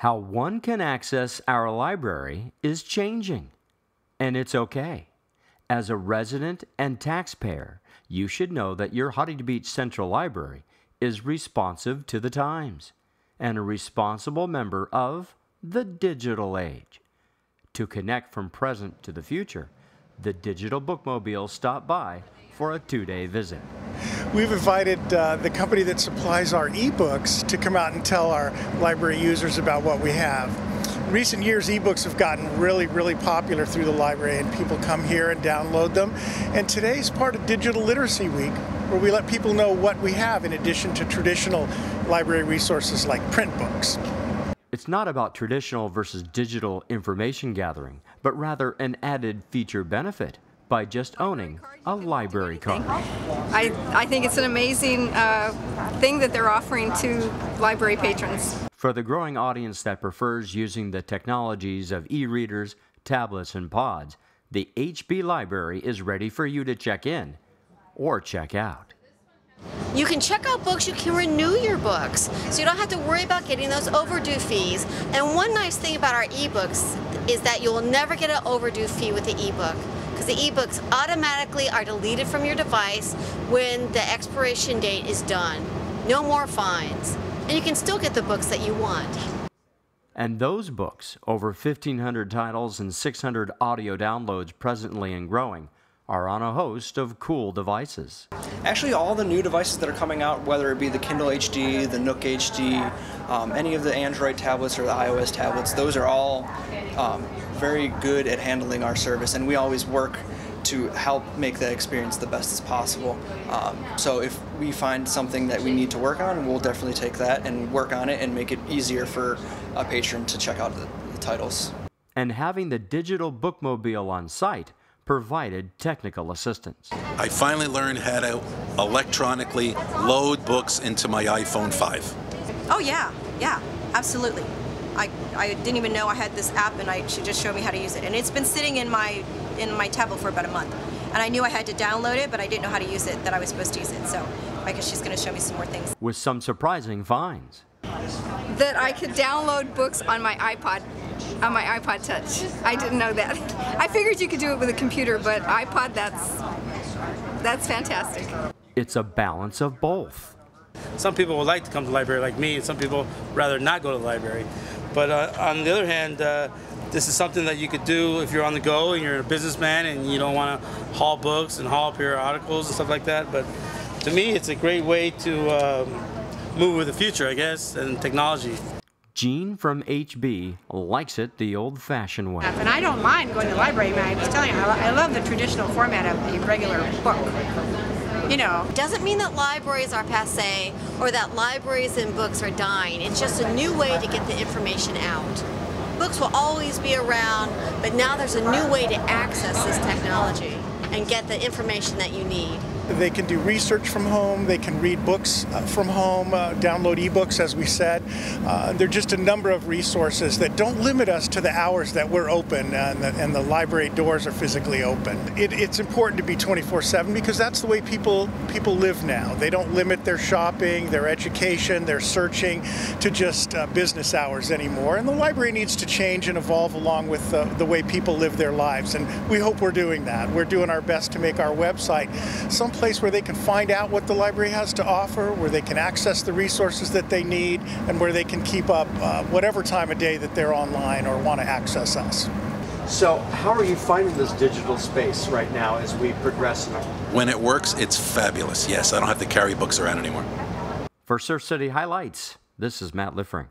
How one can access our library is changing, and it's okay. As a resident and taxpayer, you should know that your Huntington Beach Central Library is responsive to the times and a responsible member of the digital age. To connect from present to the future, the Digital Bookmobile stopped by for a two-day visit. We've invited the company that supplies our e-books to come out and tell our library users about what we have. In recent years, e-books have gotten really, really popular through the library, and people come here and download them. And today's part of Digital Literacy Week, where we let people know what we have in addition to traditional library resources like print books. It's not about traditional versus digital information gathering, but rather an added feature benefit by just owning a library card. I think it's an amazing thing that they're offering to library patrons. For the growing audience that prefers using the technologies of e-readers, tablets, and pods, the HB Library is ready for you to check in or check out. You can check out books, you can renew your books, so you don't have to worry about getting those overdue fees. And one nice thing about our e-books is that you will never get an overdue fee with the e-book, because the e-books automatically are deleted from your device when the expiration date is done. No more fines. And you can still get the books that you want. And those books, over 1,500 titles and 600 audio downloads presently and growing, are on a host of cool devices. Actually, all the new devices that are coming out, whether it be the Kindle HD, the Nook HD, any of the Android tablets or the iOS tablets, those are all very good at handling our service, and we always work to help make that experience the best as possible. So if we find something that we need to work on, we'll definitely take that and work on it and make it easier for a patron to check out the titles. And having the Digital Bookmobile on site provided technical assistance. I finally learned how to electronically load books into my iPhone 5. Oh yeah, absolutely. I didn't even know I had this app, and she just showed me how to use it. And it's been sitting in my tablet for about a month. And I knew I had to download it, but I didn't know how to use it, that I was supposed to use it. So I guess she's gonna show me some more things. With some surprising finds. That I could download books on my iPod. On my iPod Touch. I didn't know that. I figured you could do it with a computer, but iPod, that's fantastic. It's a balance of both. Some people would like to come to the library like me, and some people rather not go to the library. But on the other hand, this is something that you could do if you're on the go and you're a businessman and you don't want to haul books and haul periodicals and stuff like that. But to me, it's a great way to move with the future, I guess, and technology. Jean from HB likes it the old-fashioned way. And I don't mind going to the library, man. I'm just telling you, I love the traditional format of a regular book, you know. Doesn't mean that libraries are passé or that libraries and books are dying. It's just a new way to get the information out. Books will always be around, but now there's a new way to access this technology and get the information that you need. They can do research from home, they can read books from home, download ebooks, as we said. There are just a number of resources that don't limit us to the hours that we're open and the library doors are physically open. It's important to be 24/7 because that's the way people live now. They don't limit their shopping, their education, their searching to just business hours anymore. And the library needs to change and evolve along with the way people live their lives. And we hope we're doing that. We're doing our best to make our website some place where they can find out what the library has to offer, where they can access the resources that they need, and where they can keep up whatever time of day that they're online or want to access us. So how are you finding this digital space right now as we progress? When it works, it's fabulous. Yes, I don't have to carry books around anymore. For Surf City Highlights, this is Matt Liffring.